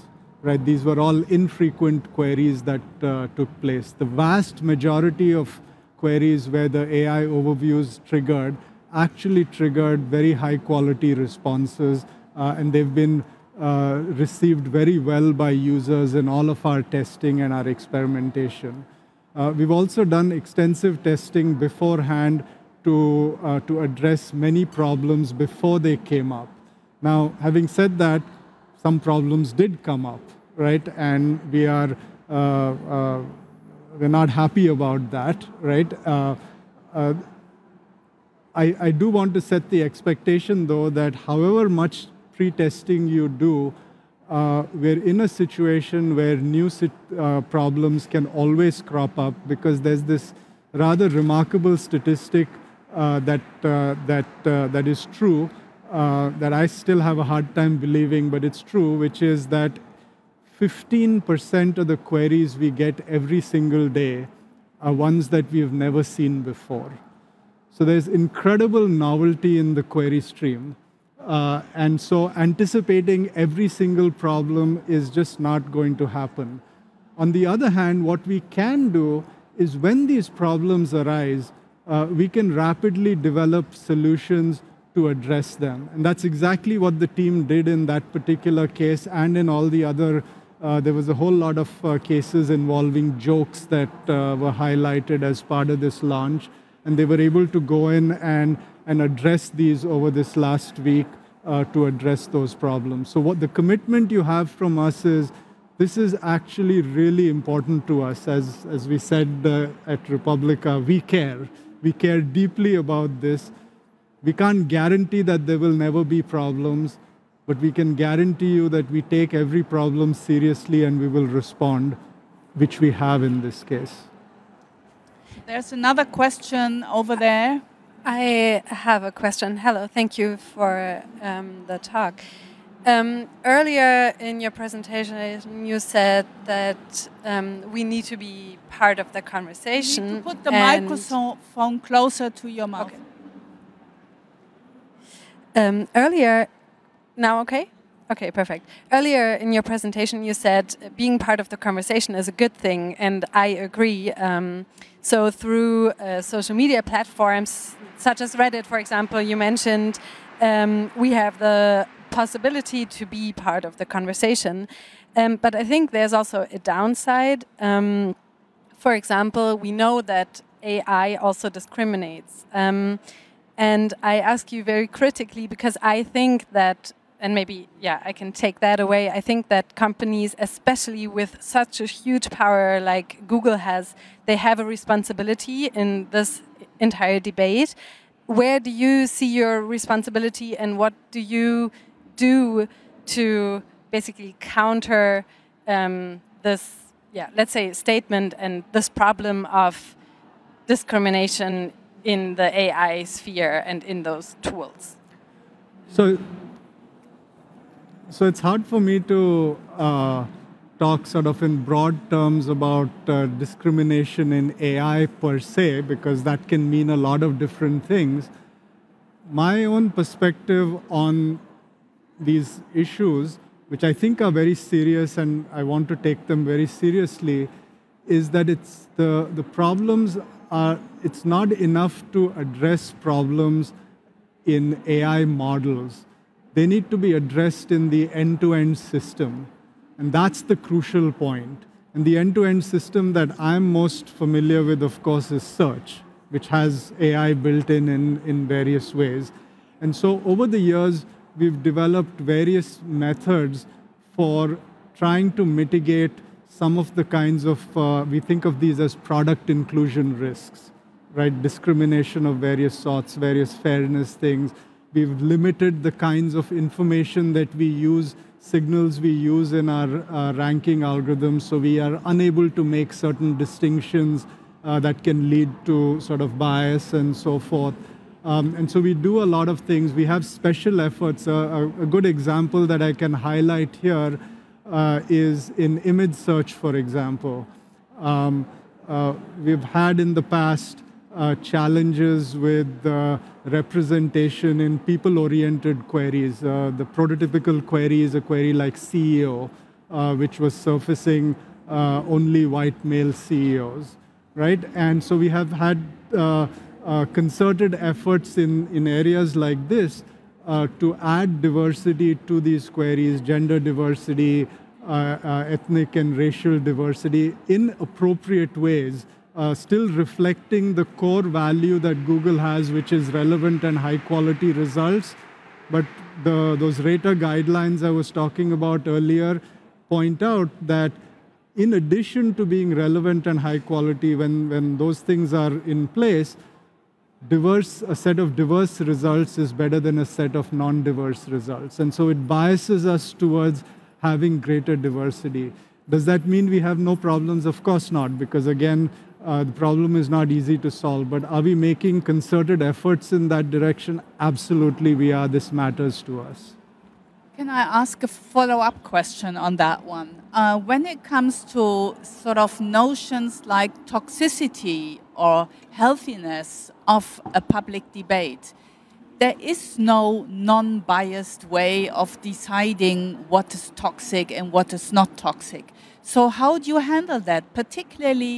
Right? These were all infrequent queries that uh, took place. The vast majority of queries where the A I overviews triggered actually triggered very high quality responses, uh, and they've been uh, received very well by users in all of our testing and our experimentation. Uh, we've also done extensive testing beforehand to, uh, to address many problems before they came up. Now, having said that, some problems did come up, right? And we are, uh, uh, we're not happy about that, right? Uh, uh, I, I do want to set the expectation, though, that however much pre-testing you do, uh, we're in a situation where new sit, uh, problems can always crop up, because there's this rather remarkable statistic uh, that, uh, that, uh, that is true, uh, that I still have a hard time believing, but it's true, which is that fifteen percent of the queries we get every single day are ones that we've never seen before. So there's incredible novelty in the query stream. Uh, and so anticipating every single problem is just not going to happen. On the other hand, what we can do is when these problems arise, uh, we can rapidly develop solutions to address them. And that's exactly what the team did in that particular case, and in all the other, uh, there was a whole lot of uh, cases involving jokes that uh, were highlighted as part of this launch. And they were able to go in and, and address these over this last week uh, to address those problems. So what the commitment you have from us is, this is actually really important to us. As, as we said uh, at re:publica, we care. We care deeply about this. We can't guarantee that there will never be problems, but we can guarantee you that we take every problem seriously and we will respond, which we have in this case. There's another question over there. I have a question. Hello, thank you for um, the talk. Um, earlier in your presentation, you said that um, we need to be part of the conversation. You need to put the microphone closer to your mouth. Okay. Um, earlier, now okay? Okay, perfect. Earlier in your presentation, you said being part of the conversation is a good thing, and I agree. Um, so through uh, social media platforms, such as Reddit, for example, you mentioned um, we have the possibility to be part of the conversation. Um, but I think there's also a downside. Um, for example, we know that A I also discriminates. Um, and I ask you very critically, because I think that, and maybe, yeah, I can take that away, I think that companies, especially with such a huge power like Google has, they have a responsibility in this entire debate. Where do you see your responsibility, and what do you do to basically counter um, this, yeah, let's say, statement and this problem of discrimination in the A I sphere and in those tools? So, so it's hard for me to uh, talk sort of in broad terms about uh, discrimination in A I per se, because that can mean a lot of different things. My own perspective on these issues, which I think are very serious and I want to take them very seriously, is that it's the, the problems are, it's not enough to address problems in A I models. They need to be addressed in the end-to-end system. And that's the crucial point. And the end-to-end system that I'm most familiar with, of course, is search, which has A I built in, in in various ways. And so over the years, we've developed various methods for trying to mitigate some of the kinds of, uh, we think of these as product inclusion risks, right? Discrimination of various sorts, various fairness things. We've limited the kinds of information that we use, signals we use in our uh, ranking algorithms, so we are unable to make certain distinctions uh, that can lead to sort of bias and so forth. Um, and so we do a lot of things. We have special efforts. Uh, a, a good example that I can highlight here uh, is in image search, for example. Um, uh, we've had in the past uh, challenges with uh, representation in people-oriented queries. Uh, the prototypical query is a query like C E O, uh, which was surfacing uh, only white male C E Os, right? And so we have had uh, Uh, concerted efforts in, in areas like this uh, to add diversity to these queries, gender diversity, uh, uh, ethnic and racial diversity in appropriate ways, uh, still reflecting the core value that Google has, which is relevant and high quality results. But the, those rater guidelines I was talking about earlier point out that in addition to being relevant and high quality, when, when those things are in place, diverse, a set of diverse results is better than a set of non-diverse results. And so it biases us towards having greater diversity. Does that mean we have no problems? Of course not, because again, uh, the problem is not easy to solve. But are we making concerted efforts in that direction? Absolutely we are. This matters to us. Can I ask a follow-up question on that one? Uh, when it comes to sort of notions like toxicity or healthiness of a public debate, there is no non-biased way of deciding what is toxic and what is not toxic. So how do you handle that, particularly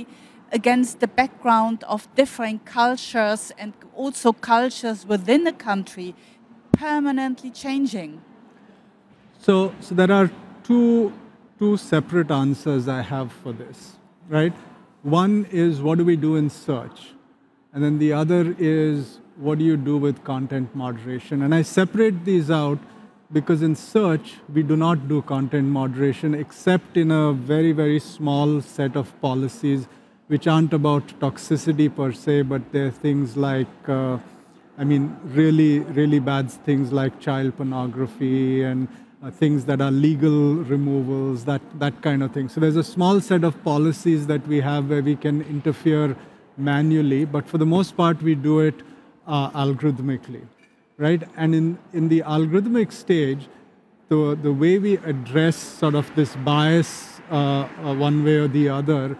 against the background of different cultures and also cultures within a country permanently changing? So, so there are two, two separate answers I have for this, right? One is, what do we do in search? And then the other is, what do you do with content moderation? And I separate these out because in search, we do not do content moderation except in a very, very small set of policies which aren't about toxicity per se, but they're things like, uh, I mean, really, really bad things like child pornography and uh, things that are legal removals, that, that kind of thing. So there's a small set of policies that we have where we can interfere manually, but for the most part, we do it uh, algorithmically, right? And in, in the algorithmic stage, the, the way we address sort of this bias uh, uh, one way or the other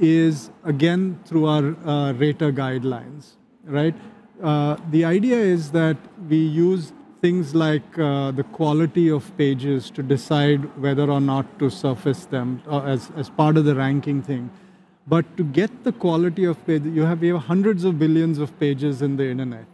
is, again, through our uh, rater guidelines, right? Uh, the idea is that we use things like uh, the quality of pages to decide whether or not to surface them uh, as, as part of the ranking thing. But to get the quality of page, you have, you have hundreds of billions of pages in the internet,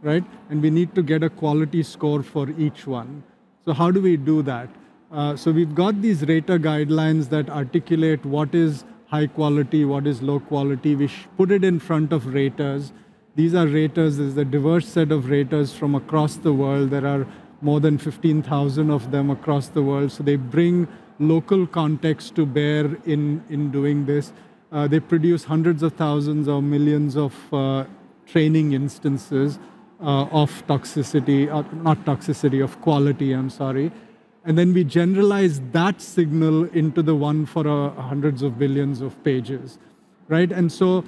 right? And we need to get a quality score for each one. So how do we do that? Uh, so we've got these rater guidelines that articulate what is high quality, what is low quality. We put it in front of raters. These are raters. There's a diverse set of raters from across the world. There are more than fifteen thousand of them across the world. So they bring local context to bear in, in doing this. Uh, they produce hundreds of thousands or millions of uh, training instances uh, of toxicity, uh, not toxicity, of quality, I'm sorry. And then we generalize that signal into the one for uh, hundreds of billions of pages, right? And so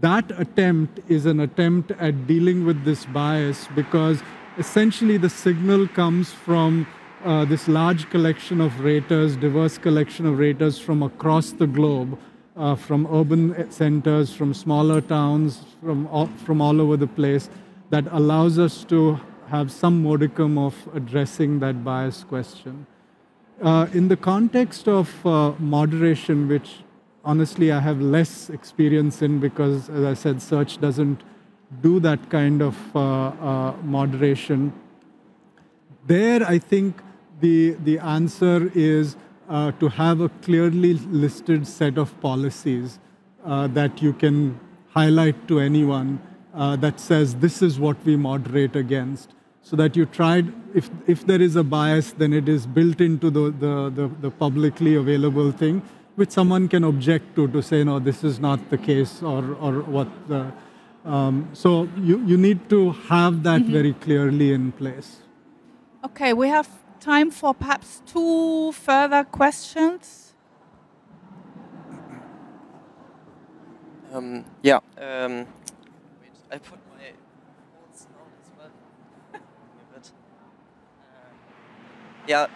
that attempt is an attempt at dealing with this bias because essentially the signal comes from uh, this large collection of raters, diverse collection of raters from across the globe, uh, from urban centers, from smaller towns, from all, from all over the place, that allows us to have some modicum of addressing that bias question. Uh, in the context of uh, moderation, which honestly I have less experience in because, as I said, search doesn't do that kind of uh, uh, moderation. There, I think the, the answer is uh, to have a clearly listed set of policies uh, that you can highlight to anyone uh, that says this is what we moderate against. So that you tried, if, if there is a bias, then it is built into the, the, the, the publicly available thing, which someone can object to, to say, no, this is not the case, or, or what the... Um, so you, you need to have that mm-hmm. very clearly in place. Okay, we have time for perhaps two further questions. Um, yeah. Um, wait, I put my notes on as well. But, uh, yeah.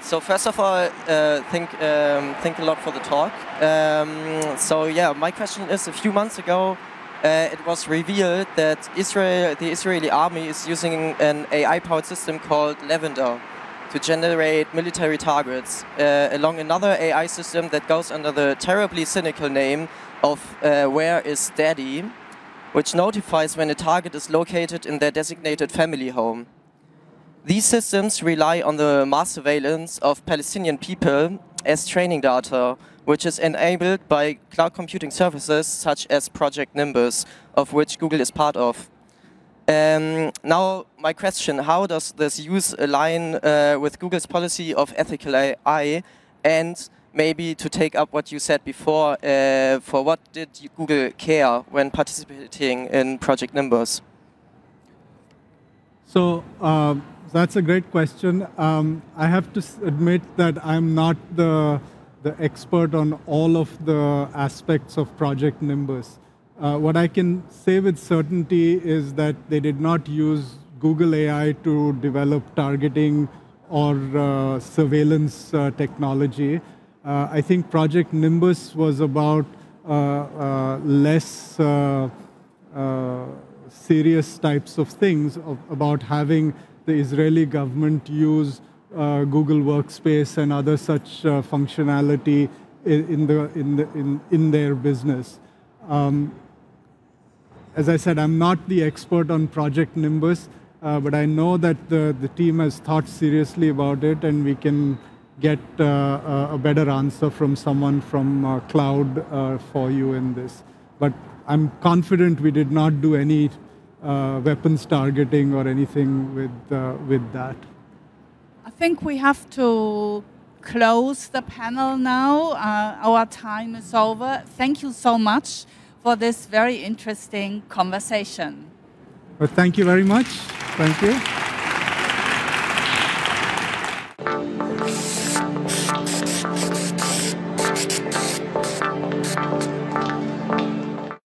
So first of all, uh, thank um, thank a lot for the talk. Um, so yeah, my question is: a few months ago, uh, it was revealed that Israel, the Israeli army, is using an A I-powered system called Lavender to generate military targets uh, along another A I system that goes under the terribly cynical name of uh, Where is Daddy, which notifies when a target is located in their designated family home. These systems rely on the mass surveillance of Palestinian people as training data, which is enabled by cloud computing services such as Project Nimbus, of which Google is part of. Um, now, my question, how does this use align uh, with Google's policy of ethical A I? And maybe to take up what you said before, uh, for what did Google care when participating in Project Nimbus? So. Uh That's a great question. Um, I have to admit that I'm not the, the expert on all of the aspects of Project Nimbus. Uh, what I can say with certainty is that they did not use Google A I to develop targeting or uh, surveillance uh, technology. Uh, I think Project Nimbus was about uh, uh, less uh, uh, serious types of things, of, about having the Israeli government use uh, Google Workspace and other such uh, functionality in, in, the, in, the, in, in their business. Um, as I said, I'm not the expert on Project Nimbus, uh, but I know that the, the team has thought seriously about it, and we can get uh, a better answer from someone from uh, cloud uh, for you in this. But I'm confident we did not do any Uh, weapons targeting or anything with, uh, with that. I think we have to close the panel now. Uh, our time is over. Thank you so much for this very interesting conversation. Well, thank you very much. Thank you.